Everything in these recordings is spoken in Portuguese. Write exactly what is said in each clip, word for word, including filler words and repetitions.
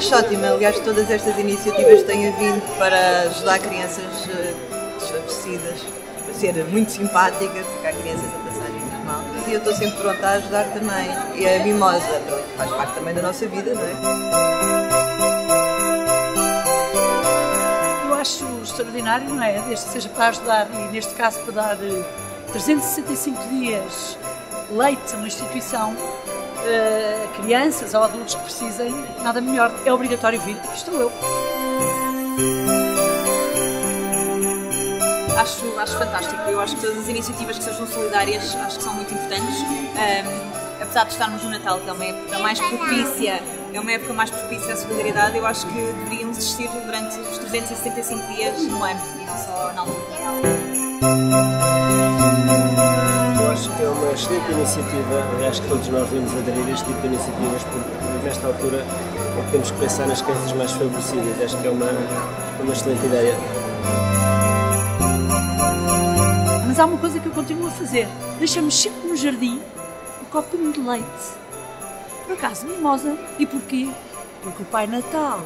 Acho ótimo, aliás, todas estas iniciativas têm vindo para ajudar crianças desfavorecidas, para ser muito simpática, porque há crianças a passagem normal. E eu estou sempre pronta a ajudar também. E a Mimosa faz parte também da nossa vida, não é? Eu acho extraordinário, não é? Desde que seja para ajudar, e neste caso para dar trezentos e sessenta e cinco dias leite numa instituição, Uh, crianças ou adultos que precisem, nada melhor, é obrigatório vir, estou eu. Acho, acho fantástico, eu acho que todas as iniciativas que sejam solidárias acho que são muito importantes, um, apesar de estarmos no Natal, que é uma época mais propícia, é uma época mais propícia à solidariedade, eu acho que deveríamos existir durante os trezentos e sessenta e cinco dias no ano, e não só na altura do Natal. É uma excelente iniciativa, acho que todos nós devemos aderir a este tipo de iniciativas, porque nesta altura temos que pensar nas crianças mais favorecidas, acho que é uma, uma excelente ideia. Mas há uma coisa que eu continuo a fazer, deixamos sempre no jardim um copinho de leite, por acaso Mimosa, e porquê? Porque o Pai Natal,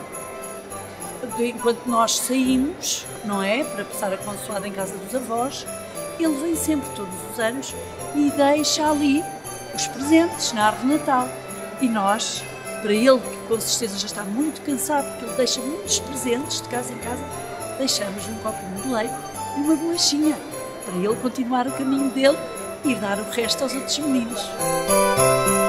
enquanto nós saímos, não é, para passar a consoada em casa dos avós, ele vem sempre todos os anos e deixa ali os presentes na árvore de Natal. E nós, para ele, que com certeza já está muito cansado, porque ele deixa muitos presentes de casa em casa, deixamos um copinho de leite e uma bolachinha, para ele continuar o caminho dele e ir dar o resto aos outros meninos.